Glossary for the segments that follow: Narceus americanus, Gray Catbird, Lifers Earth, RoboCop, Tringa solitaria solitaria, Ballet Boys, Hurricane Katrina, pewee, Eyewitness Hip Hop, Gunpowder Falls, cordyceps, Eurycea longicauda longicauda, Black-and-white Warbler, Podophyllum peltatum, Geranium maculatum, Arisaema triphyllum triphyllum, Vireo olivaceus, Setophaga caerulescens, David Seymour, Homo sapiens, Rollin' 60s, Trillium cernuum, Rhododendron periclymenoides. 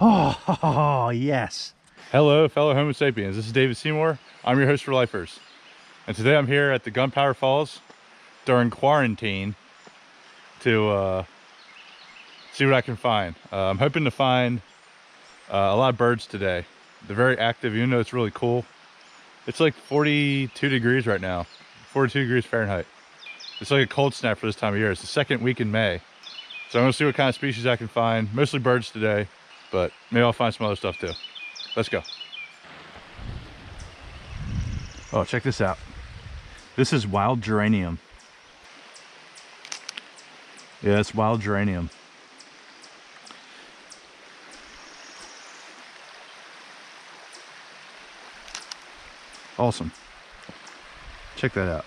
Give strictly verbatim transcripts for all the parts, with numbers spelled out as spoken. Oh, oh, oh, yes. Hello, fellow Homo sapiens. This is David Seymour. I'm your host for Lifers. And today I'm here at the Gunpowder Falls during quarantine to uh, see what I can find. Uh, I'm hoping to find uh, a lot of birds today. They're very active, even though it's really cool. It's like forty-two degrees right now, forty-two degrees Fahrenheit. It's like a cold snap for this time of year. It's the second week in May. So I'm gonna see what kind of species I can find, mostly birds today, but maybe I'll find some other stuff too. Let's go. Oh, check this out. This is wild geranium. Yeah, it's wild geranium. Awesome. Check that out.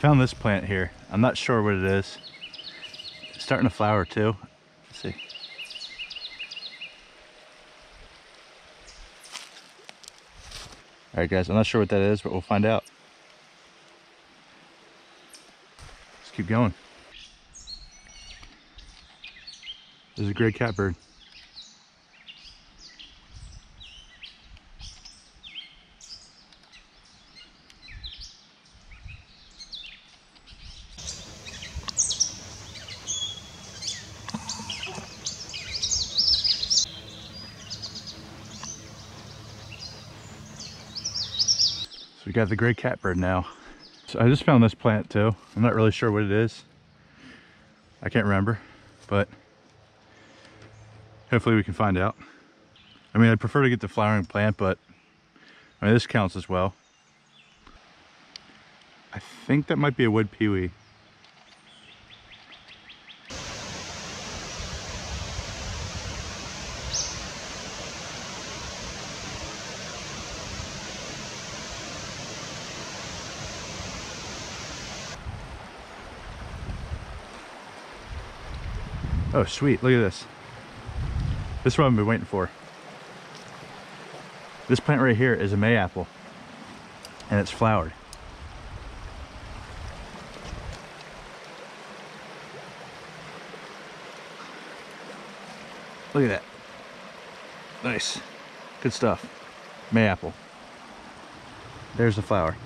Found this plant here. I'm not sure what it is. It's starting to flower too. Let's see. All right, guys, I'm not sure what that is, but we'll find out. Let's keep going. This is a great catbird. We got the great catbird now. So I just found this plant too. I'm not really sure what it is. I can't remember, but hopefully we can find out. I mean, I'd prefer to get the flowering plant, but I mean, this counts as well. I think that might be a wood pewee. Oh, sweet, look at this. This is what I've been waiting for. This plant right here is a mayapple, and it's flowered. Look at that. Nice, good stuff. Mayapple. There's the flower.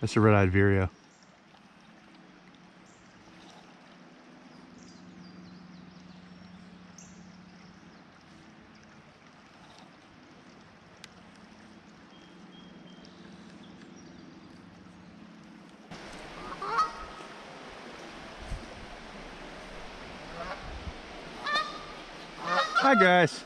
That's a red-eyed vireo. Hi guys.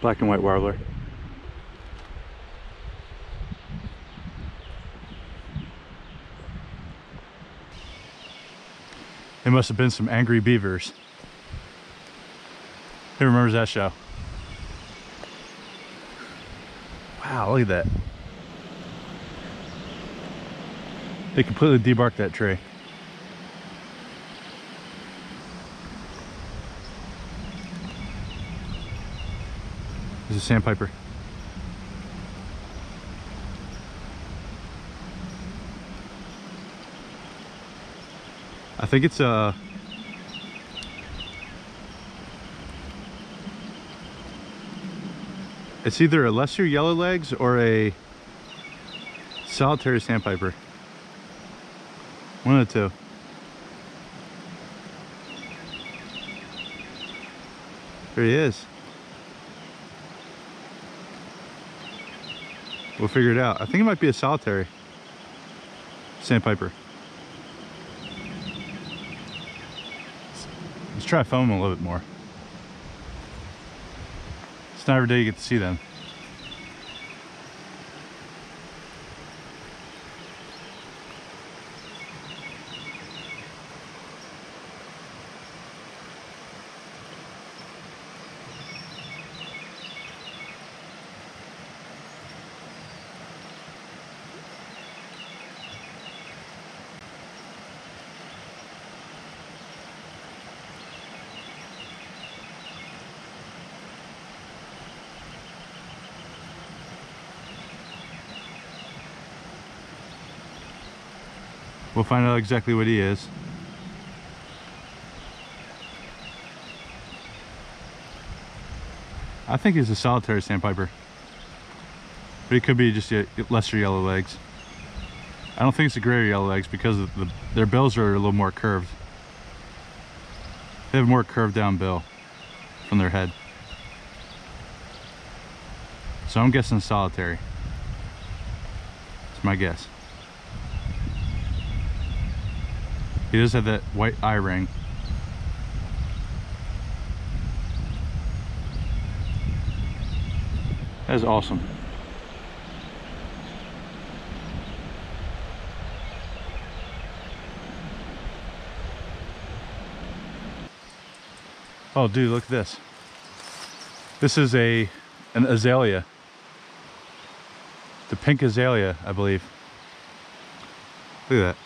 Black and white warbler. It must have been some angry beavers. Who remembers that show? Wow, look at that. They completely debarked that tree. There's a sandpiper. I think it's a... It's either a lesser yellow legs or a solitary sandpiper. One of the two. There he is. We'll figure it out. I think it might be a solitary sandpiper. Let's try filming a little bit more. It's not every day you get to see them. We'll find out exactly what he is. I think he's a solitary sandpiper, but he could be just a lesser yellow legs. I don't think it's a greater yellow legs because of the, their bills are a little more curved. They have a more curved down bill from their head. So I'm guessing solitary. That's my guess. He does have that white eye ring. That is awesome. Oh dude, look at this. This is a an azalea. The pink azalea, I believe. Look at that.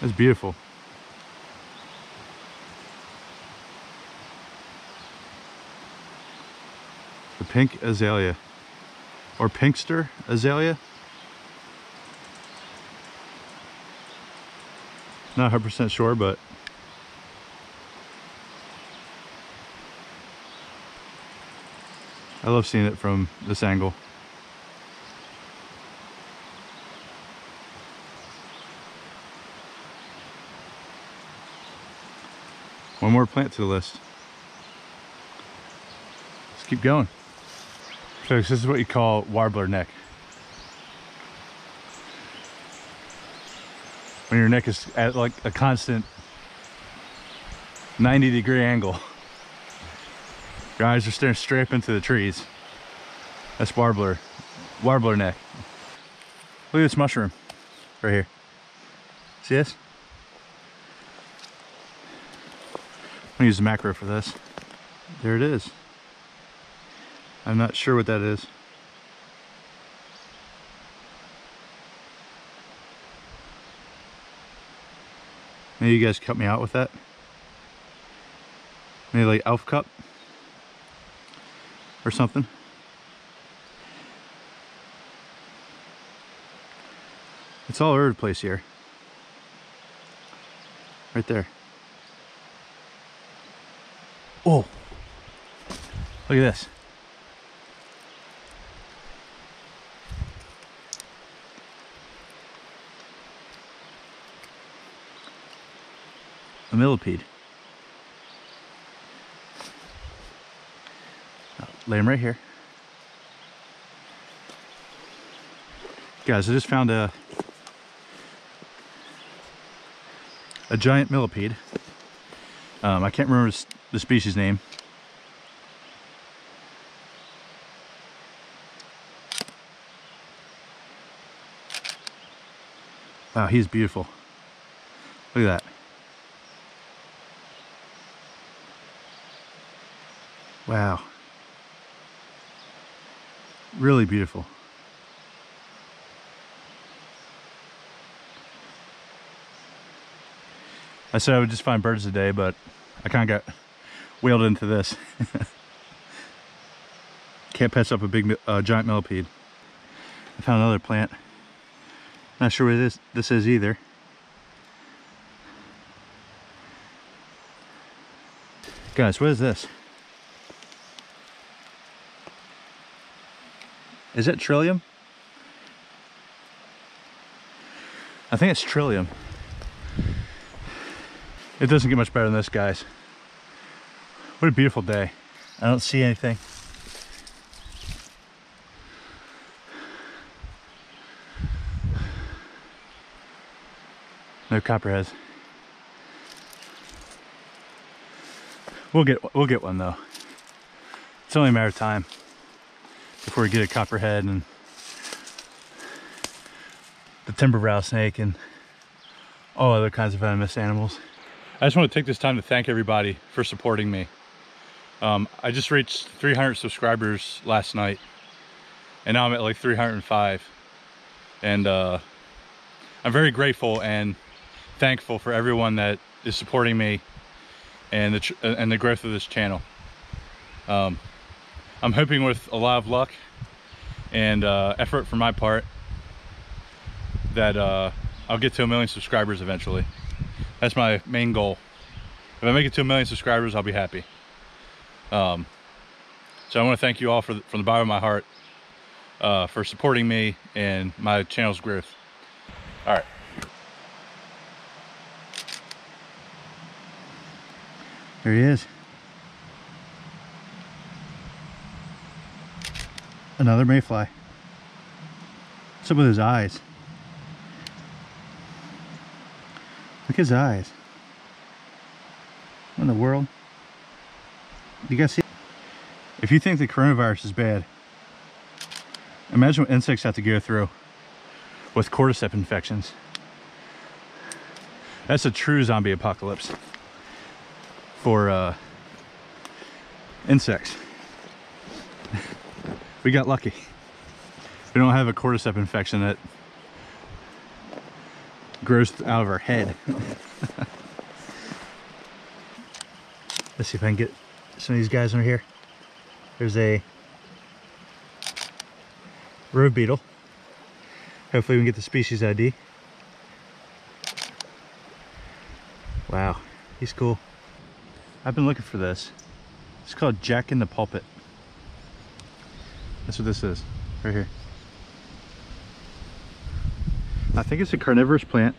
That's beautiful. The pink azalea. Or pinkster azalea? Not one hundred percent sure, but I love seeing it from this angle. One more plant to the list. Let's keep going. Folks, this is what you call warbler neck. When your neck is at like a constant ninety degree angle. Your eyes are staring straight up into the trees. That's warbler, warbler neck. Look at this mushroom right here. See this? I'm gonna use the macro for this. There it is. I'm not sure what that is. Maybe you guys cut me out with that. Maybe like elf cup or something. It's all over the place here. Right there. Oh, look at this. A millipede. Lay them right here. Guys, I just found a a giant millipede. Um, I can't remember the species name. Wow, he's beautiful. Look at that. Wow. Really beautiful. I said I would just find birds today, but I kind of got wheeled into this. Can't pass up a big uh, giant millipede. I found another plant. Not sure what this this is either. Guys, what is this? Is it Trillium? I think it's Trillium. It doesn't get much better than this, guys. What a beautiful day. I don't see anything. No copperheads. We'll get we'll get one though. It's only a matter of time before we get a copperhead and the timber rattlesnake and all other kinds of venomous animals. I just want to take this time to thank everybody for supporting me. Um, I just reached three hundred subscribers last night, and now I'm at like three hundred five. And uh, I'm very grateful and thankful for everyone that is supporting me and the, tr and the growth of this channel. Um, I'm hoping with a lot of luck and uh, effort from my part that uh, I'll get to a million subscribers eventually. That's my main goal. If I make it to a million subscribers, I'll be happy. Um, so I want to thank you all for the, from the bottom of my heart uh, for supporting me and my channel's growth. All right. There he is. Another mayfly. What's up with his eyes? Look at his eyes. What in the world? Do you guys see? If you think the coronavirus is bad, imagine what insects have to go through with cordyceps infections. That's a true zombie apocalypse for uh, insects. We got lucky. We don't have a cordyceps infection that grows out of our head. Let's see if I can get some of these guys over here. There's a road beetle. Hopefully we can get the species I D. Wow, he's cool. I've been looking for this. It's called Jack in the Pulpit. That's what this is, right here. I think it's a carnivorous plant,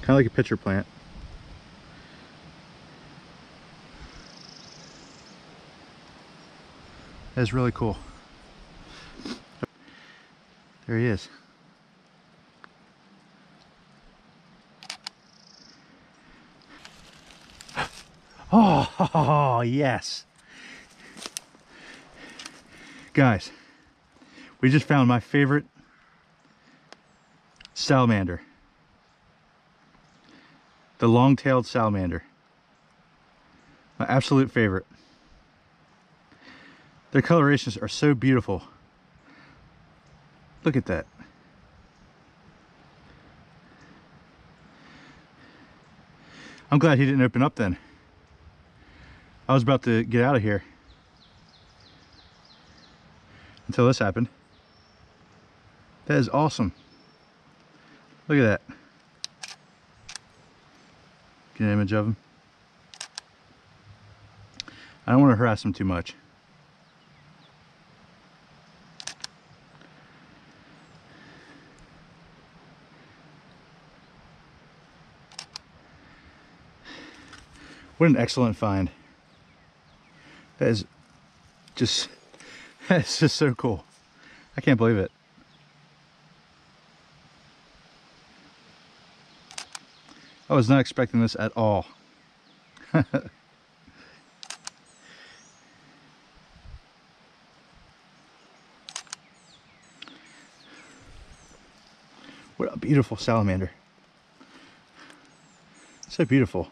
kind of like a pitcher plant. That's really cool. There he is. Oh, oh yes. Guys, we just found my favorite salamander. The long-tailed salamander. My absolute favorite. Their colorations are so beautiful. Look at that. I'm glad he didn't open up then. I was about to get out of here until this happened. That is awesome. Look at that. Get an image of him. I don't want to harass him too much. What an excellent find. That is just It's just so cool. I can't believe it. I was not expecting this at all. What a beautiful salamander. So beautiful.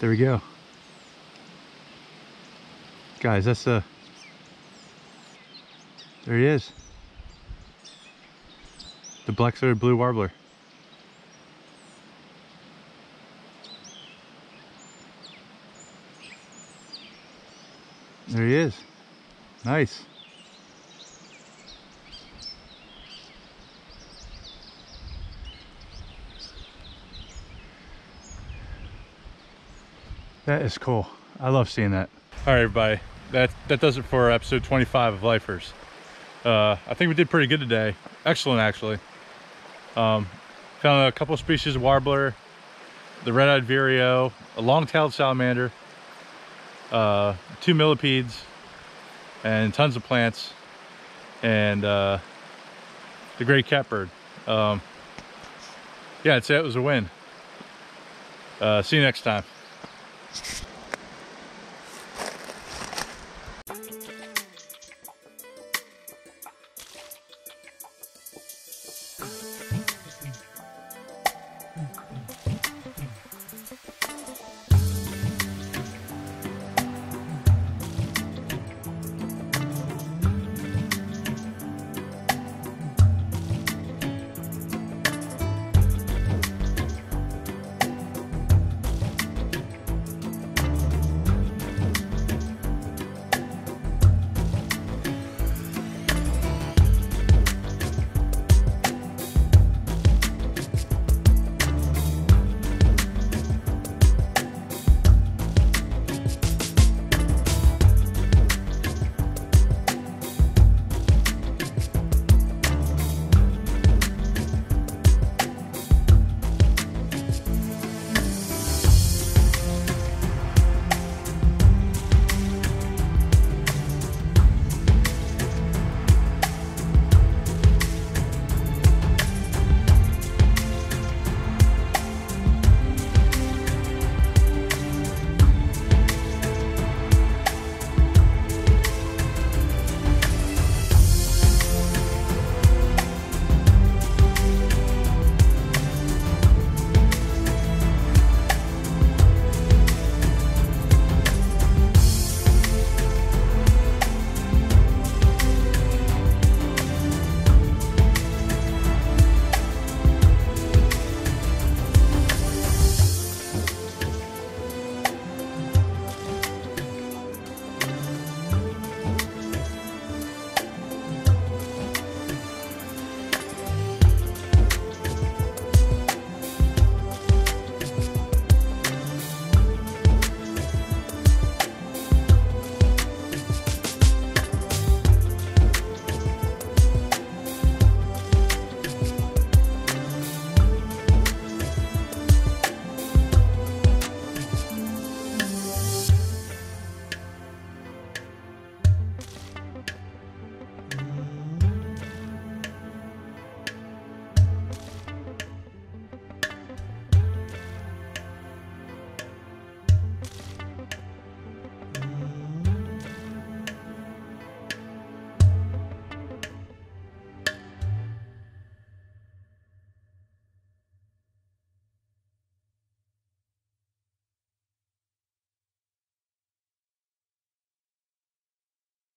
There we go. Guys, that's the... There he is. The black-throated blue warbler. There he is. Nice. That is cool. I love seeing that. All right, everybody. That that does it for episode twenty-five of Lifers. Uh, I think we did pretty good today. Excellent, actually. Um, found a couple of species of warbler, the red-eyed vireo, a long-tailed salamander, uh, two millipedes, and tons of plants, and uh, the great catbird. Um, yeah, I'd say it was a win. Uh, see you next time.